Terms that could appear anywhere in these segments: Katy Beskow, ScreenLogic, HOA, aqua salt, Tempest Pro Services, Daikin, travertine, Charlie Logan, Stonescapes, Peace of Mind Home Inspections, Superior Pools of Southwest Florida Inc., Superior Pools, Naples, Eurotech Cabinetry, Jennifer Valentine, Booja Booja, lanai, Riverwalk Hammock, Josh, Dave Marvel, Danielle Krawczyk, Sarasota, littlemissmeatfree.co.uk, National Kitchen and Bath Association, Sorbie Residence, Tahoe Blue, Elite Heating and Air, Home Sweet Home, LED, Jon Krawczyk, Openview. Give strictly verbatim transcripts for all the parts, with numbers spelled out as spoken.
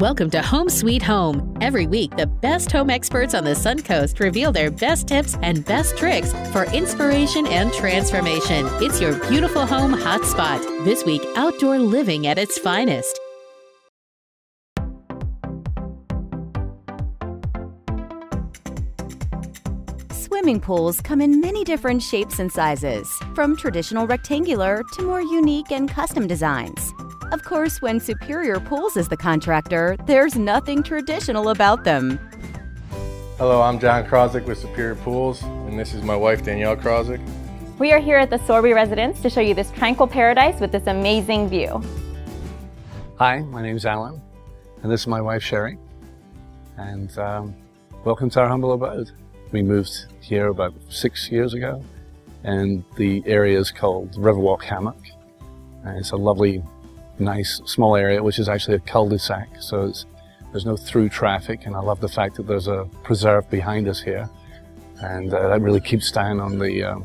Welcome to Home Sweet Home. Every week, the best home experts on the Sun Coast reveal their best tips and best tricks for inspiration and transformation. It's your beautiful home hotspot. This week, outdoor living at its finest. Swimming pools come in many different shapes and sizes, from traditional rectangular to more unique and custom designs. Of course, when Superior Pools is the contractor, there's nothing traditional about them. Hello, I'm Jon Krawczyk with Superior Pools, and this is my wife, Danielle Krawczyk. We are here at the Sorbie Residence to show you this tranquil paradise with this amazing view. Hi, my name's Alan, and this is my wife, Sherry. And um, welcome to our humble abode. We moved here about six years ago, and the area is called Riverwalk Hammock. And it's a lovely, nice small area, which is actually a cul-de-sac, so it's, there's no through traffic, and I love the fact that there's a preserve behind us here, and uh, that really keeps down on the um,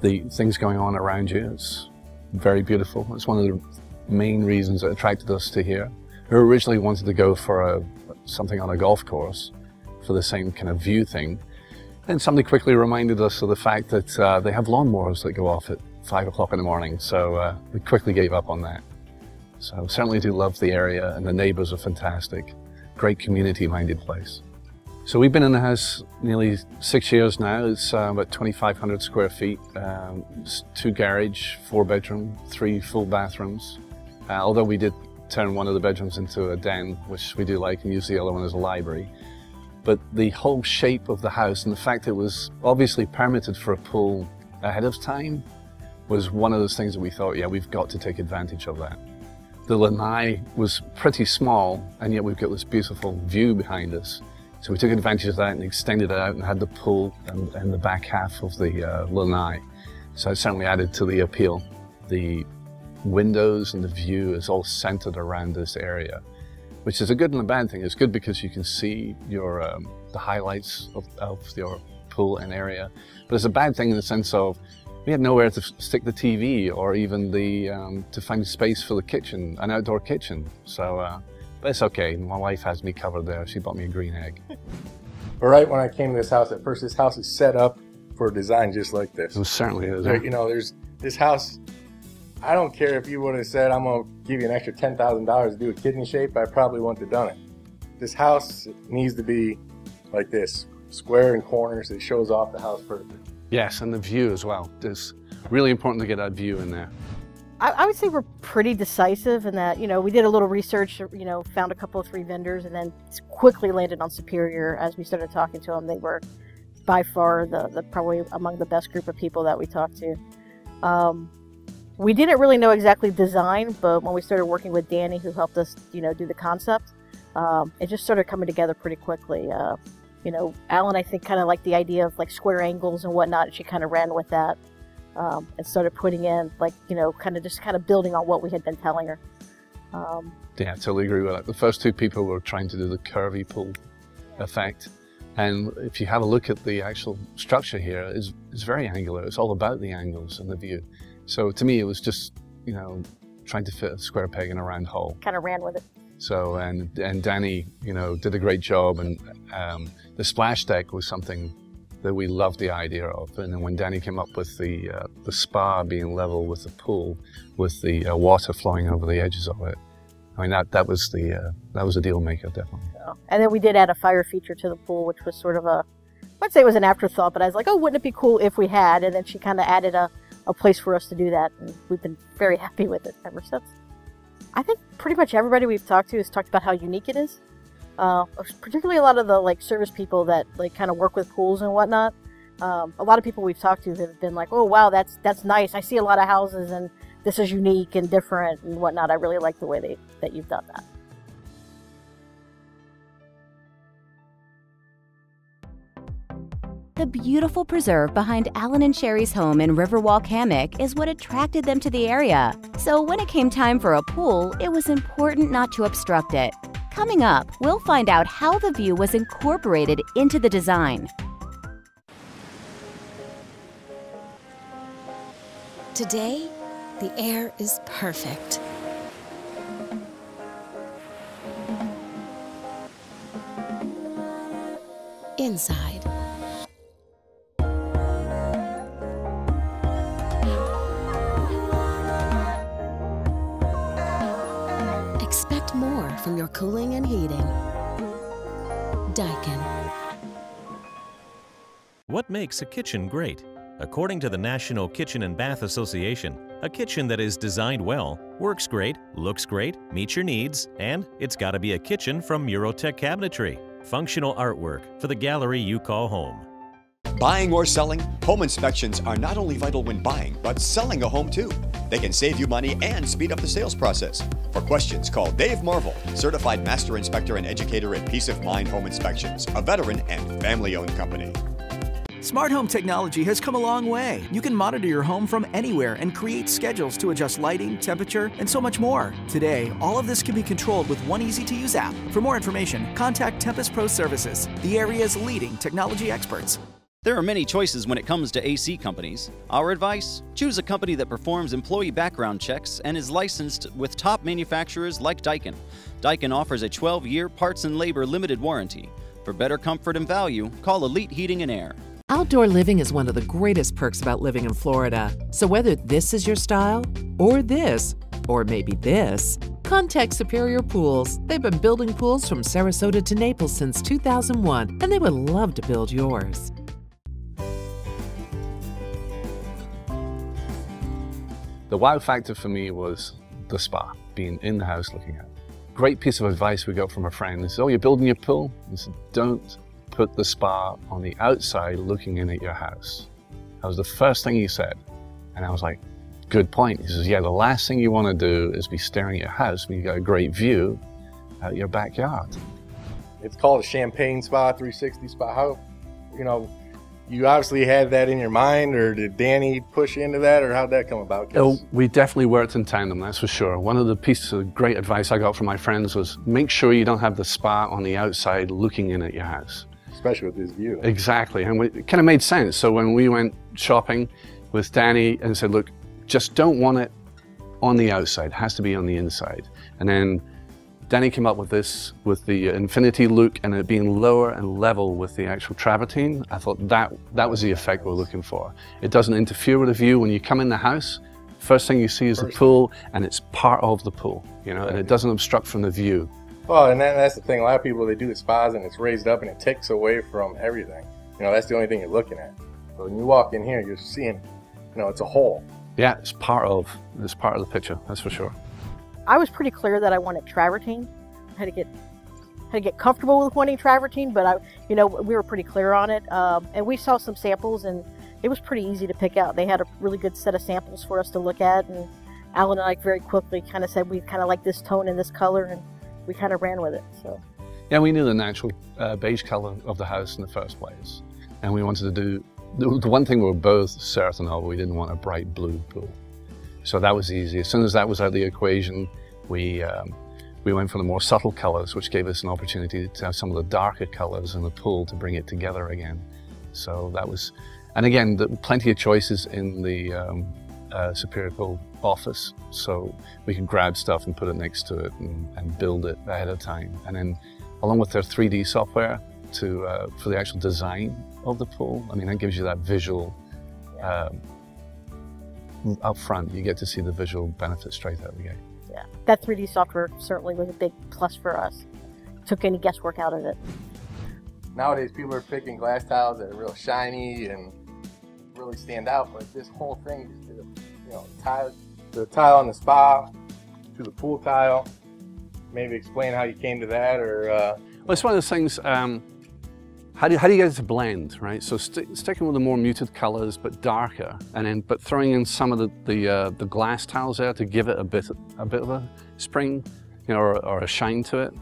the things going on around you. It's very beautiful. It's one of the main reasons that attracted us to here. We originally wanted to go for a, something on a golf course for the same kind of view thing, and somebody quickly reminded us of the fact that uh, they have lawnmowers that go off at five o'clock in the morning, so uh, we quickly gave up on that. So certainly do love the area, and the neighbors are fantastic. Great community-minded place. So we've been in the house nearly six years now. It's uh, about twenty-five hundred square feet. Um, it's two garage, four bedroom, three full bathrooms. Uh, although we did turn one of the bedrooms into a den, which we do like, and use the other one as a library. But the whole shape of the house and the fact that it was obviously permitted for a pool ahead of time was one of those things that we thought, yeah, we've got to take advantage of that. The lanai was pretty small, and yet we've got this beautiful view behind us. So we took advantage of that and extended it out and had the pool and, and the back half of the uh, lanai. So it certainly added to the appeal. The windows and the view is all centered around this area, which is a good and a bad thing. It's good because you can see your um, the highlights of, of your pool and area, but it's a bad thing in the sense of we had nowhere to stick the T V or even the, um, to find space for the kitchen, an outdoor kitchen. So, uh, but it's okay. My wife has me covered there. She bought me a green egg. Right when I came to this house, at first this house is set up for a design just like this. It certainly is. There, you know, there's this house, I don't care if you would have said, I'm going to give you an extra ten thousand dollars to do a kidney shape, I probably wouldn't have done it. This house needs to be like this, square in corners. It shows off the house perfectly. Yes, and the view as well. It's really important to get that view in there. I, I would say we're pretty decisive in that, you know, we did a little research, you know, found a couple of three vendors, and then quickly landed on Superior as we started talking to them. They were by far the, the probably among the best group of people that we talked to. Um, we didn't really know exactly design, but when we started working with Danny, who helped us, you know, do the concept, um, it just started coming together pretty quickly. Uh, You know, Alan, I think, kind of liked the idea of like square angles and whatnot, and she kind of ran with that um, and started putting in like, you know, kind of just kind of building on what we had been telling her. Um, yeah, I totally agree with that. The first two people were trying to do the curvy pool effect. And if you have a look at the actual structure here, it's, it's very angular. It's all about the angles and the view. So to me, it was just, you know, trying to fit a square peg in a round hole. Kind of ran with it. So, and, and Danny, you know, did a great job, and um, the splash deck was something that we loved the idea of. And then when Danny came up with the, uh, the spa being level with the pool, with the uh, water flowing over the edges of it, I mean, that, that was the, uh, that was a deal maker, definitely. Yeah. And then we did add a fire feature to the pool, which was sort of a, I'd say it was an afterthought, but I was like, oh, wouldn't it be cool if we had? And then she kind of added a, a place for us to do that, and we've been very happy with it ever since. I think pretty much everybody we've talked to has talked about how unique it is. Uh, particularly a lot of the like service people that like kind of work with pools and whatnot. Um, a lot of people we've talked to have been like, "Oh wow, that's that's nice. I see a lot of houses, and this is unique and different and whatnot. I really like the way they, that you've done that." The beautiful preserve behind Alan and Sherry's home in Riverwalk Hammock is what attracted them to the area. So when it came time for a pool, it was important not to obstruct it. Coming up, we'll find out how the view was incorporated into the design. Today, the air is perfect. inside. Expect more from your cooling and heating. Daikin. What makes a kitchen great? According to the National Kitchen and Bath Association, a kitchen that is designed well, works great, looks great, meets your needs, and it's got to be a kitchen from Eurotech Cabinetry. Functional artwork for the gallery you call home. Buying or selling? Home inspections are not only vital when buying, but selling a home too. They can save you money and speed up the sales process. For questions, call Dave Marvel, Certified Master Inspector and Educator at Peace of Mind Home Inspections, a veteran and family-owned company. Smart home technology has come a long way. You can monitor your home from anywhere and create schedules to adjust lighting, temperature, and so much more. Today, all of this can be controlled with one easy-to-use app. For more information, contact Tempest Pro Services, the area's leading technology experts. There are many choices when it comes to A C companies. Our advice? Choose a company that performs employee background checks and is licensed with top manufacturers like Daikin. Daikin offers a twelve-year parts and labor limited warranty. For better comfort and value, call Elite Heating and Air. Outdoor living is one of the greatest perks about living in Florida. So whether this is your style, or this, or maybe this, contact Superior Pools. They've been building pools from Sarasota to Naples since two thousand one, and they would love to build yours. The wow factor for me was the spa, being in the house looking at it. Great piece of advice we got from a friend. They said, oh, you're building your pool? He said, don't put the spa on the outside looking in at your house. That was the first thing he said. And I was like, good point. He says, yeah, the last thing you want to do is be staring at your house when you've got a great view at your backyard. It's called a champagne spa, three sixty spa. How, you know, you obviously had that in your mind, or did Danny push into that, or how'd that come about? Oh, we definitely worked in tandem, that's for sure. One of the pieces of great advice I got from my friends was make sure you don't have the spa on the outside looking in at your house. Especially with this view. Exactly, and we, it kind of made sense. So when we went shopping with Danny and said, look, just don't want it on the outside, it has to be on the inside. And then Danny came up with this, with the infinity look and it being lower and level with the actual travertine. I thought that, that was the effect we were looking for. It doesn't interfere with the view. When you come in the house, first thing you see is the pool, and it's part of the pool, you know, and it doesn't obstruct from the view. Well, and that, that's the thing, a lot of people, they do the spas and it's raised up and it takes away from everything. You know, that's the only thing you're looking at. So when you walk in here, you're seeing, you know, it's a whole. Yeah, it's part of, it's part of the picture, that's for sure. I was pretty clear that I wanted travertine. I had to get, had to get comfortable with wanting travertine, but I, you know, we were pretty clear on it. Um, and we saw some samples and it was pretty easy to pick out. They had a really good set of samples for us to look at, and Alan and I very quickly kind of said, we kind of like this tone and this color, and we kind of ran with it. So yeah, we knew the natural uh, beige color of the house in the first place, and we wanted to do the one thing we were both certain of: we didn't want a bright blue pool. So that was easy. As soon as that was out of the equation, we um, we went for the more subtle colors, which gave us an opportunity to have some of the darker colors in the pool to bring it together again. So that was, and again, the, plenty of choices in the um, Uh, Superior Pool office, so we can grab stuff and put it next to it and, and build it ahead of time. And then, along with their three D software to uh, for the actual design of the pool, I mean, that gives you that visual um, up front. You get to see the visual benefit straight out of the gate. Yeah, that three D software certainly was a big plus for us. Took any guesswork out of it. Nowadays, people are picking glass tiles that are real shiny and really stand out, but this whole thing, you know, tile, the tile on the spa to the pool tile. Maybe explain how you came to that, or uh... well, it's one of those things. Um, how do you, how do you get it to blend, right? So st sticking with the more muted colors, but darker, and then but throwing in some of the the, uh, the glass tiles there to give it a bit a bit of a spring, you know, or, or a shine to it.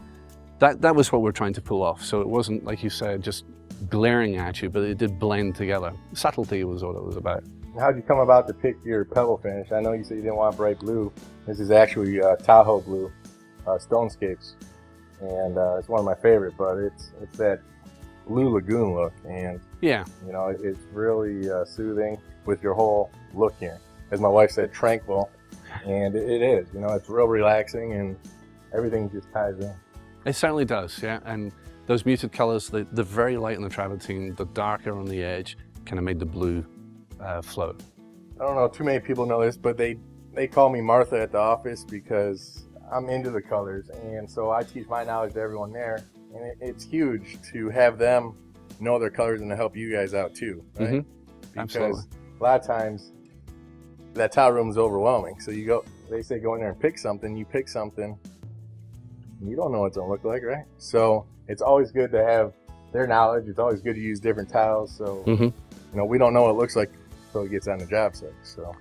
That that was what we're trying to pull off. So it wasn't, like you said, just glaring at you, but it did blend together. Subtlety was what it was about. How did you come about to pick your pebble finish? I know you said you didn't want bright blue. This is actually uh, Tahoe Blue, uh, Stonescapes, and uh, it's one of my favorite. But it's it's that blue lagoon look, and yeah, you know, it, it's really uh, soothing with your whole look here. As my wife said, tranquil, and it, it is. You know, it's real relaxing, and everything just ties in. It certainly does, yeah, and. Those muted colors, the, the very light on the travertine, the darker on the edge, kind of made the blue uh, float. I don't know, too many people know this, but they, they call me Martha at the office because I'm into the colors, and so I teach my knowledge to everyone there, and it, it's huge to have them know their colors and to help you guys out too, right? Mm-hmm. Because absolutely. A lot of times that tile room is overwhelming, so you go, they say go in there and pick something, you pick something, you don't know what it's going to look like, right? So it's always good to have their knowledge. It's always good to use different tiles. So, mm-hmm. you know, we don't know what it looks like until it gets on the job site. So,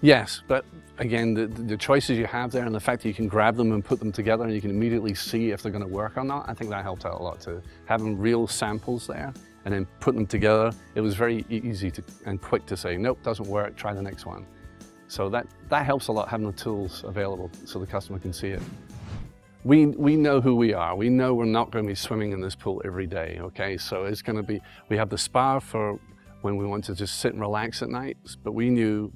yes, but again, the, the choices you have there and the fact that you can grab them and put them together and you can immediately see if they're going to work or not, I think that helped out a lot too. Having real samples there and then putting them together, it was very easy to, and quick to say, nope, doesn't work, try the next one. So that, that helps a lot, having the tools available so the customer can see it. We, we know who we are. We know we're not going to be swimming in this pool every day, okay? So it's going to be, we have the spa for when we want to just sit and relax at night, but we knew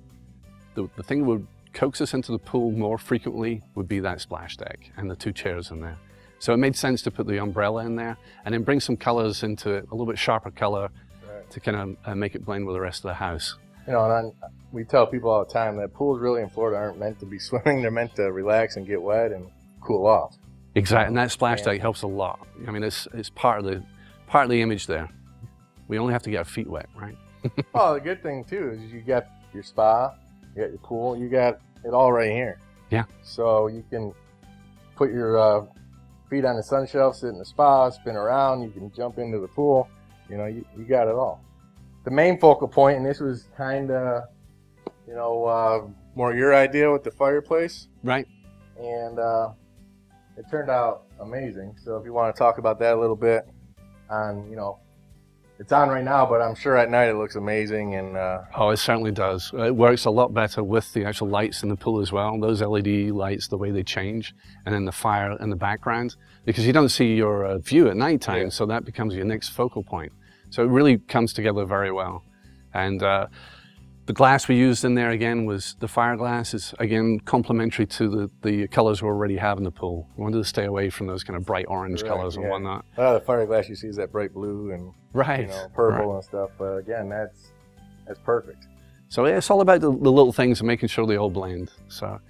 the, the thing that would coax us into the pool more frequently would be that splash deck and the two chairs in there. So it made sense to put the umbrella in there and then bring some colors into it, a little bit sharper color right. to kind of make it blend with the rest of the house. You know, and I'm, we tell people all the time that pools really in Florida aren't meant to be swimming. They're meant to relax and get wet and cool off. Exactly, and that splash deck helps a lot. I mean, it's, it's part of the part of the image there. We only have to get our feet wet, right? Well, the good thing too is you got your spa, you got your pool, you got it all right here. Yeah. So you can put your uh, feet on the sun shelf, sit in the spa, spin around. You can jump into the pool. You know, you, you got it all. The main focal point, and this was kind of, you know, uh, more your idea with the fireplace, right? And uh, it turned out amazing. So if you want to talk about that a little bit, on you know, it's on right now, but I'm sure at night it looks amazing. And uh, oh, it certainly does. It works a lot better with the actual lights in the pool as well. Those L E D lights, the way they change, and then the fire in the background, because you don't see your uh, view at nighttime, yeah. so that becomes your next focal point. So it really comes together very well. And uh, the glass we used in there again was the fire glass is again complementary to the, the colors we already have in the pool. We wanted to stay away from those kind of bright orange right, colors yeah. and whatnot. A lot of the fire glass you see is that bright blue and right. you know, purple right. and stuff. But again, that's that's perfect. So yeah, it's all about the, the little things and making sure they all blend. So,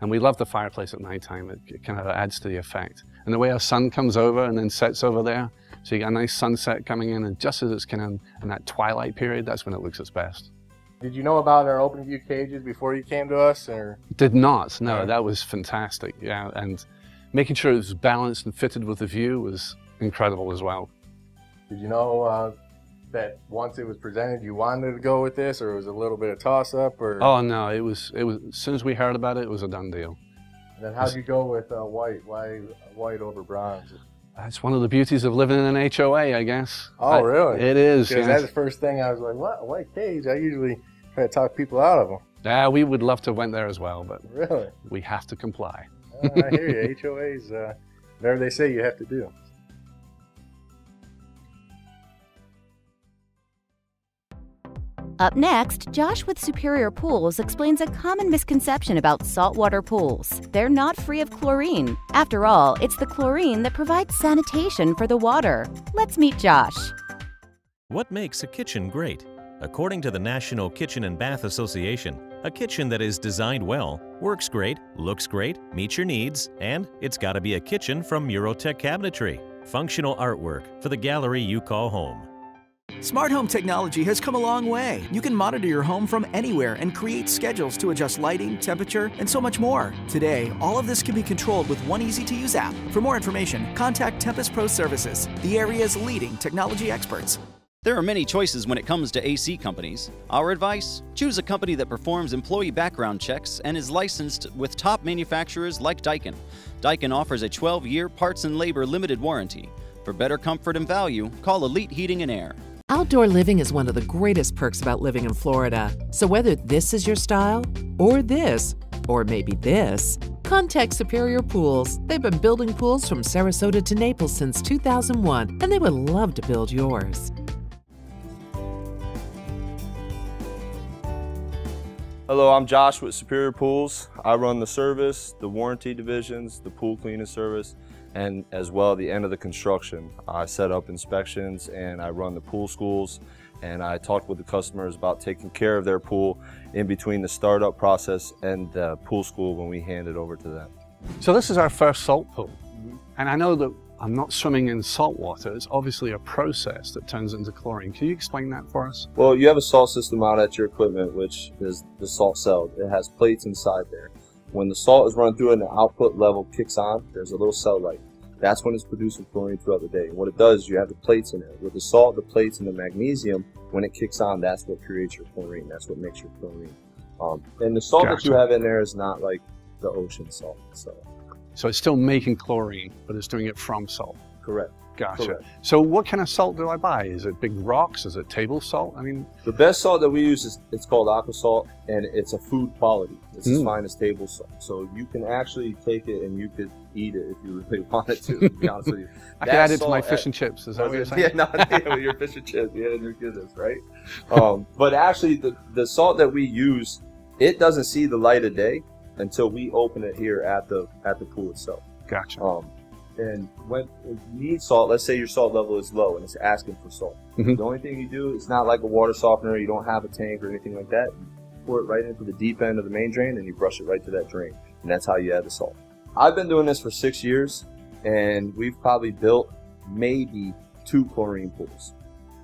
and we love the fireplace at nighttime. It, it kind of adds to the effect. And the way our sun comes over and then sets over there, so you got a nice sunset coming in, and just as it's kind of in that twilight period, that's when it looks its best. Did you know about our Openview cages before you came to us? Or? Did not, no, yeah. that was fantastic, yeah. And making sure it was balanced and fitted with the view was incredible as well. Did you know uh, that once it was presented, you wanted to go with this, or it was a little bit of toss-up? Or? Oh no, it was, it was, as soon as we heard about it, it was a done deal. And then how'd you go with uh, white? Why white over bronze? That's one of the beauties of living in an H O A, I guess. Oh, I, really? It is. Because yes. that's the first thing I was like, what? A white cage? I usually try to talk people out of them. Yeah, we would love to have went there as well, but really? We have to comply. uh, I hear you. H O As, uh, whatever they say you have to do. Up next, Josh with Superior Pools explains a common misconception about saltwater pools. They're not free of chlorine. After all, it's the chlorine that provides sanitation for the water. Let's meet Josh. What makes a kitchen great? According to the National Kitchen and Bath Association, a kitchen that is designed well, works great, looks great, meets your needs, and it's got to be a kitchen from Eurotech Cabinetry, functional artwork for the gallery you call home. Smart home technology has come a long way. You can monitor your home from anywhere and create schedules to adjust lighting, temperature, and so much more. Today, all of this can be controlled with one easy-to-use app. For more information, contact Tempest Pro Services, the area's leading technology experts. There are many choices when it comes to A C companies. Our advice? Choose a company that performs employee background checks and is licensed with top manufacturers like Daikin. Daikin offers a twelve-year parts and labor limited warranty. For better comfort and value, call Elite Heating and Air. Outdoor living is one of the greatest perks about living in Florida. So whether this is your style, or this, or maybe this, contact Superior Pools. They've been building pools from Sarasota to Naples since two thousand one, and they would love to build yours. Hello, I'm Josh with Superior Pools. I run the service, the warranty divisions, the pool cleaning service, and as well at the end of the construction. I set up inspections and I run the pool schools, and I talked with the customers about taking care of their pool in between the startup process and the pool school when we hand it over to them. So this is our first salt pool, and I know that I'm not swimming in salt water. It's obviously a process that turns into chlorine. Can you explain that for us? Well, you have a salt system out at your equipment, which is the salt cell. It has plates inside there. When the salt is run through and the output level kicks on, there's a little cell light. That's when it's producing chlorine throughout the day. What it does is you have the plates in it. With the salt, the plates, and the magnesium, when it kicks on, that's what creates your chlorine. That's what makes your chlorine. Um, and the salt gotcha. that you have in there is not like the ocean salt. So. So it's still making chlorine, but it's doing it from salt. Correct. Gotcha. Correct. So what kind of salt do I buy? Is it big rocks? Is it table salt? I mean, the best salt that we use is it's called aqua salt, and it's a food quality. It's mm. as fine as table salt. So you can actually take it and you could eat it if you really wanted to. To be honest with you, I that can add it to my fish at, and chips. Is that what you're saying? Yeah, no, yeah, with your fish and chips, yeah, and your goodness, right? Um, but actually, the the salt that we use, it doesn't see the light of day until we open it here at the at the pool itself. Gotcha. Um, and when if you need salt, let's say your salt level is low and it's asking for salt. Mm-hmm. The only thing you do, it's not like a water softener, you don't have a tank or anything like that. You pour it right into the deep end of the main drain and you brush it right to that drain. And that's how you add the salt. I've been doing this for six years and we've probably built maybe two chlorine pools.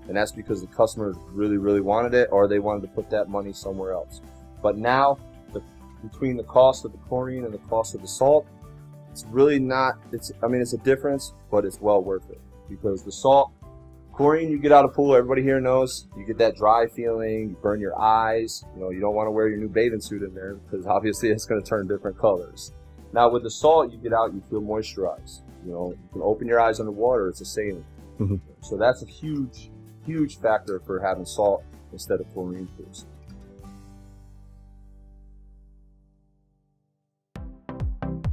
And that's because the customers really, really wanted it, or they wanted to put that money somewhere else. But now, between the cost of the chlorine and the cost of the salt, it's really not, it's, I mean, it's a difference, but it's well worth it. Because the salt, chlorine, you get out of pool, everybody here knows, you get that dry feeling, you burn your eyes, you know, you don't want to wear your new bathing suit in there because obviously it's going to turn different colors. Now with the salt, you get out, you feel moisturized. You know, you can open your eyes underwater, it's the same. Mm-hmm. So that's a huge, huge factor for having salt instead of chlorine pools.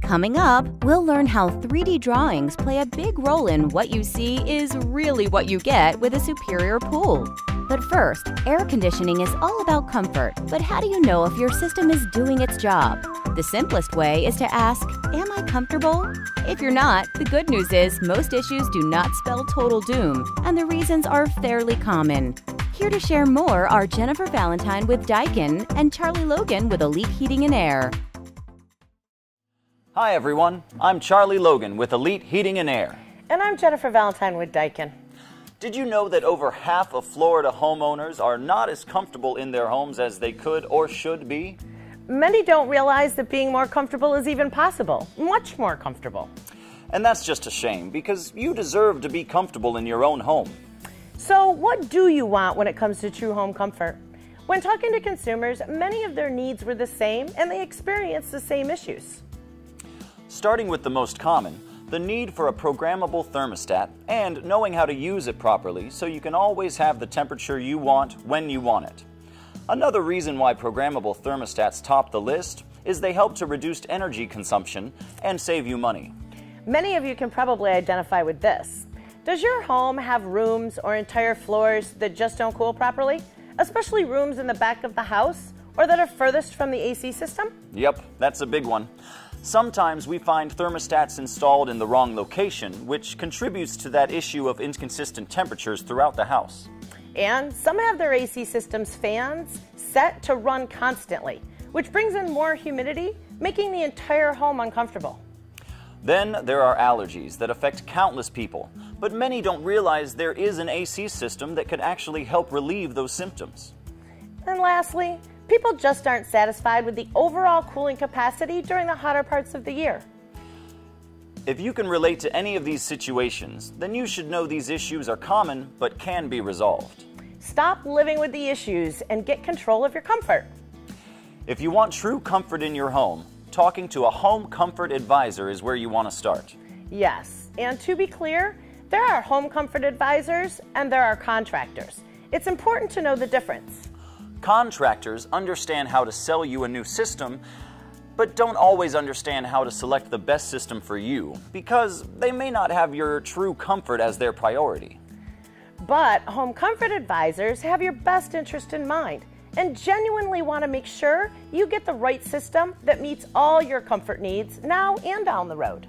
Coming up, we'll learn how three D drawings play a big role in what you see is really what you get with a Superior pool. But first, air conditioning is all about comfort, but how do you know if your system is doing its job? The simplest way is to ask, am I comfortable? If you're not, the good news is most issues do not spell total doom, and the reasons are fairly common. Here to share more are Jennifer Valentine with Daikin and Charlie Logan with Elite Heating and Air. Hi everyone, I'm Charlie Logan with Elite Heating and Air. And I'm Jennifer Valentine with Daikin. Did you know that over half of Florida homeowners are not as comfortable in their homes as they could or should be? Many don't realize that being more comfortable is even possible, much more comfortable. And that's just a shame, because you deserve to be comfortable in your own home. So what do you want when it comes to true home comfort? When talking to consumers, many of their needs were the same and they experienced the same issues. Starting with the most common, the need for a programmable thermostat and knowing how to use it properly so you can always have the temperature you want when you want it. Another reason why programmable thermostats top the list is they help to reduce energy consumption and save you money. Many of you can probably identify with this. Does your home have rooms or entire floors that just don't cool properly? Especially rooms in the back of the house or that are furthest from the A C system? Yep, that's a big one. Sometimes we find thermostats installed in the wrong location, which contributes to that issue of inconsistent temperatures throughout the house. And some have their A C system's fans set to run constantly, which brings in more humidity, making the entire home uncomfortable. Then there are allergies that affect countless people, but many don't realize there is an A C system that could actually help relieve those symptoms. And lastly, people just aren't satisfied with the overall cooling capacity during the hotter parts of the year. If you can relate to any of these situations, then you should know these issues are common but can be resolved. Stop living with the issues and get control of your comfort. If you want true comfort in your home, talking to a home comfort advisor is where you want to start. Yes, and to be clear, there are home comfort advisors and there are contractors. It's important to know the difference. Contractors understand how to sell you a new system, but don't always understand how to select the best system for you, because they may not have your true comfort as their priority. But home comfort advisors have your best interest in mind and genuinely want to make sure you get the right system that meets all your comfort needs now and down the road.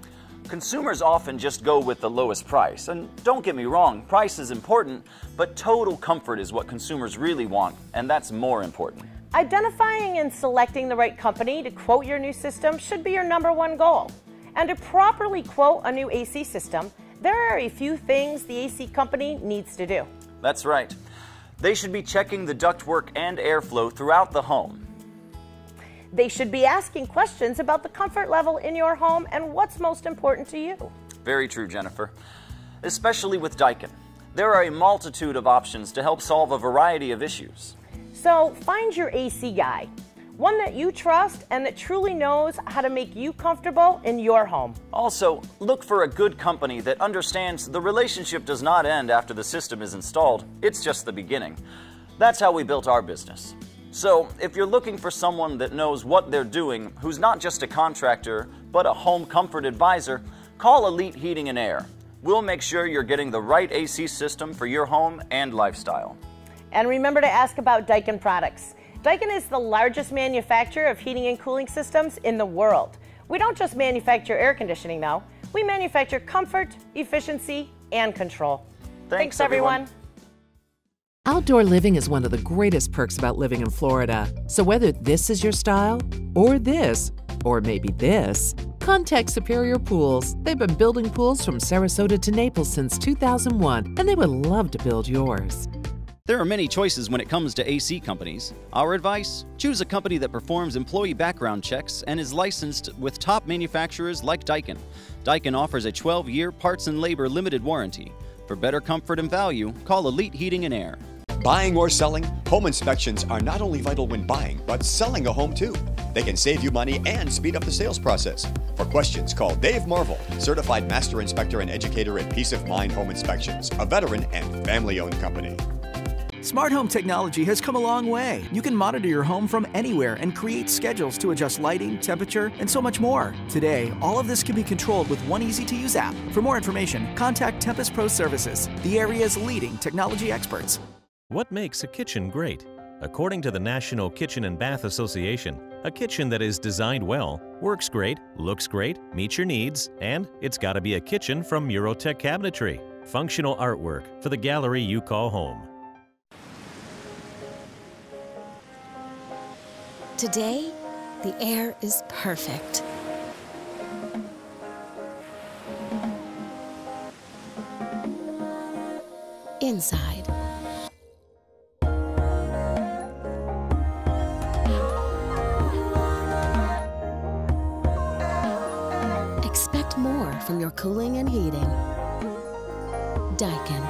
Consumers often just go with the lowest price, and don't get me wrong, price is important, but total comfort is what consumers really want, and that's more important. Identifying and selecting the right company to quote your new system should be your number one goal. And to properly quote a new A C system, there are a few things the A C company needs to do. That's right. They should be checking the ductwork and airflow throughout the home. They should be asking questions about the comfort level in your home and what's most important to you. Very true, Jennifer. Especially with Daikin, there are a multitude of options to help solve a variety of issues. So find your A C guy, one that you trust and that truly knows how to make you comfortable in your home. Also, look for a good company that understands the relationship does not end after the system is installed. It's just the beginning. That's how we built our business. So, if you're looking for someone that knows what they're doing, who's not just a contractor, but a home comfort advisor, call Elite Heating and Air. We'll make sure you're getting the right A C system for your home and lifestyle. And remember to ask about Daikin products. Daikin is the largest manufacturer of heating and cooling systems in the world. We don't just manufacture air conditioning, though. We manufacture comfort, efficiency, and control. Thanks, Thanks everyone. everyone. Outdoor living is one of the greatest perks about living in Florida. So whether this is your style, or this, or maybe this, contact Superior Pools. They've been building pools from Sarasota to Naples since two thousand one, and they would love to build yours. There are many choices when it comes to A C companies. Our advice? Choose a company that performs employee background checks and is licensed with top manufacturers like Daikin. Daikin offers a twelve year parts and labor limited warranty. For better comfort and value, call Elite Heating and Air. Buying or selling, home inspections are not only vital when buying, but selling a home too. They can save you money and speed up the sales process. For questions, call Dave Marvel, Certified Master Inspector and Educator at Peace of Mind Home Inspections, a veteran and family-owned company. Smart home technology has come a long way. You can monitor your home from anywhere and create schedules to adjust lighting, temperature, and so much more. Today, all of this can be controlled with one easy-to-use app. For more information, contact Tempest Pro Services, the area's leading technology experts. What makes a kitchen great? According to the National Kitchen and Bath Association, a kitchen that is designed well, works great, looks great, meets your needs, and it's got to be a kitchen from Eurotech Cabinetry. Functional artwork for the gallery you call home. Today, the air is perfect. Inside. Expect more from your cooling and heating. Daikin.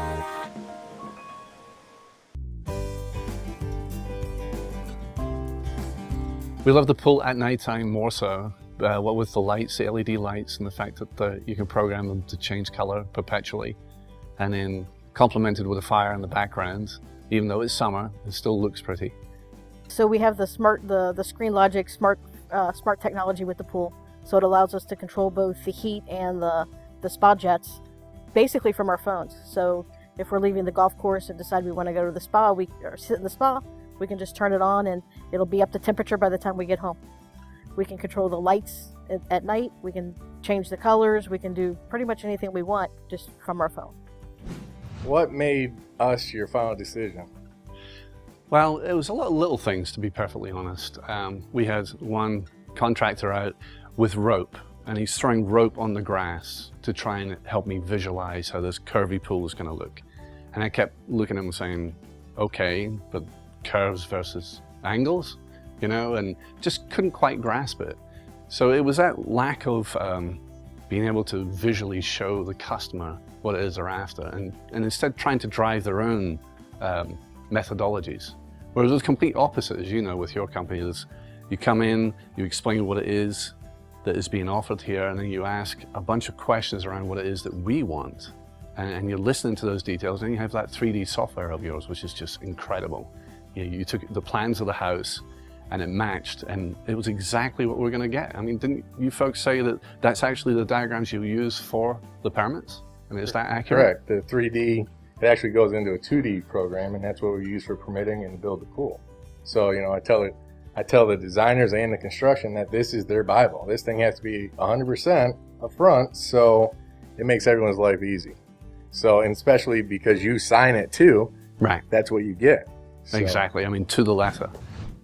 We love the pool at night time more so, uh, what with the lights, the L E D lights, and the fact that uh, you can program them to change color perpetually, and then complemented with a fire in the background. Even though it's summer, it still looks pretty. So we have the smart, the, the ScreenLogic smart, uh, smart technology with the pool, so it allows us to control both the heat and the, the spa jets, basically from our phones. So if we're leaving the golf course and decide we want to go to the spa, we or sit in the spa, we can just turn it on and it'll be up to temperature by the time we get home. We can control the lights at, at night, we can change the colors, we can do pretty much anything we want just from our phone. What made us your final decision? Well, it was a lot of little things, to be perfectly honest. Um, we had one contractor out with rope, and he's throwing rope on the grass to try and help me visualize how this curvy pool is going to look. And I kept looking at him saying, okay, but curves versus angles, you know, and just couldn't quite grasp it. So it was that lack of um, being able to visually show the customer what it is they're after, and, and instead trying to drive their own um, methodologies. Whereas it was complete opposite, as you know, with your company, is you come in, you explain what it is that is being offered here, and then you ask a bunch of questions around what it is that we want, and, and you're listening to those details, and you have that three D software of yours, which is just incredible. You took the plans of the house and it matched, and it was exactly what we were going to get. I mean, didn't you folks say that that's actually the diagrams you use for the permits? I mean, is that accurate? Correct. The three D, it actually goes into a two D program, and that's what we use for permitting and to build the pool. So, you know, I tell it, I tell the designers and the construction that this is their Bible. This thing has to be one hundred percent up front, so it makes everyone's life easy. So, and especially because you sign it too, right? That's what you get. So. Exactly. I mean, to the letter.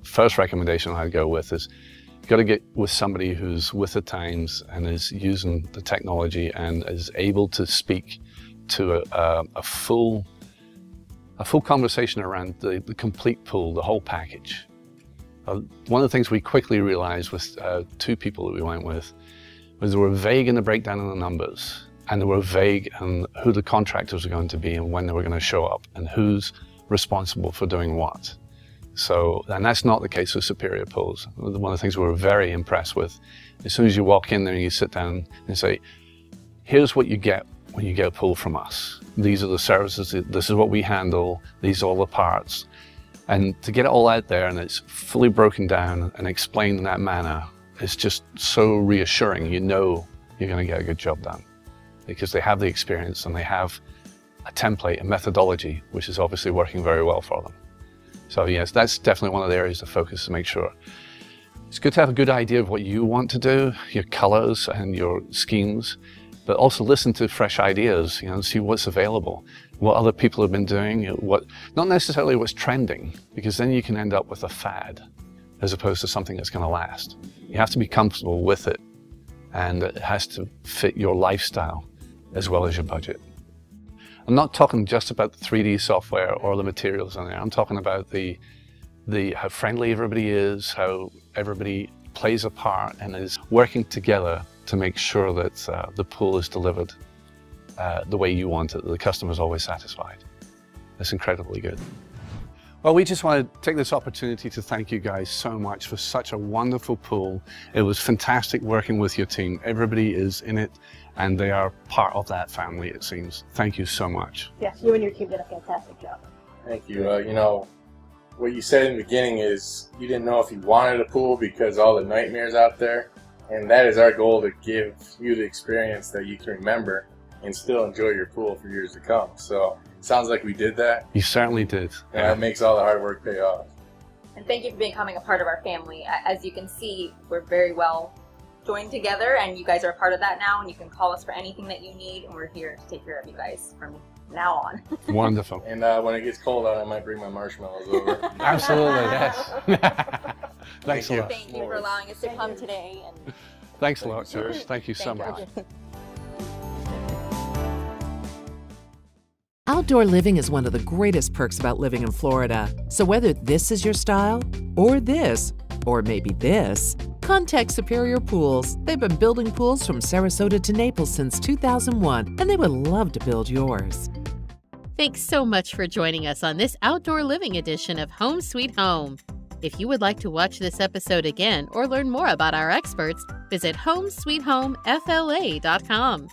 First recommendation I'd go with is you've got to get with somebody who's with the times and is using the technology and is able to speak to a, a, a full a full conversation around the, the complete pool, the whole package. Uh, one of the things we quickly realized with uh, two people that we went with was they were vague in the breakdown of the numbers, and they were vague on who the contractors were going to be and when they were going to show up and who's responsible for doing what. So, and that's not the case with Superior Pools. One of the things we were very impressed with, as soon as you walk in there and you sit down and say, here's what you get when you get a pool from us. These are the services, this is what we handle, these are all the parts. And to get it all out there and it's fully broken down and explained in that manner, it's just so reassuring. You know you're going to get a good job done because they have the experience and they have a template, a methodology, which is obviously working very well for them. So yes, that's definitely one of the areas to focus to make sure. It's good to have a good idea of what you want to do, your colors and your schemes, but also listen to fresh ideas, you know, and see what's available, what other people have been doing, what, not necessarily what's trending, because then you can end up with a fad as opposed to something that's going to last. You have to be comfortable with it, and it has to fit your lifestyle as well as your budget. I'm not talking just about the three D software or the materials in there. I'm talking about the, the how friendly everybody is, how everybody plays a part and is working together to make sure that uh, the pool is delivered uh, the way you want it, that the customer's always satisfied. It's incredibly good. Well, we just want to take this opportunity to thank you guys so much for such a wonderful pool. It was fantastic working with your team. Everybody is in it and they are part of that family, it seems. Thank you so much. Yes, you and your team did a fantastic job. Thank you. Uh, you know, what you said in the beginning is you didn't know if you wanted a pool because all the nightmares out there. And that is our goal, to give you the experience that you can remember and still enjoy your pool for years to come. So it sounds like we did that. You certainly did. And yeah, it makes all the hard work pay off. And thank you for becoming a part of our family. As you can see, we're very well joined together, and you guys are a part of that now, and you can call us for anything that you need, and we're here to take care of you guys from now on. Wonderful. And uh, when it gets cold out, I might bring my marshmallows over. Absolutely, yes. Thanks thank a lot. Thank you for allowing us to come today. And Thanks a lot, Josh. Thank you so much. Outdoor living is one of the greatest perks about living in Florida. So whether this is your style, or this, or maybe this, contact Superior Pools. They've been building pools from Sarasota to Naples since two thousand one, and they would love to build yours. Thanks so much for joining us on this outdoor living edition of Home Sweet Home. If you would like to watch this episode again or learn more about our experts, visit home sweet home F L A dot com.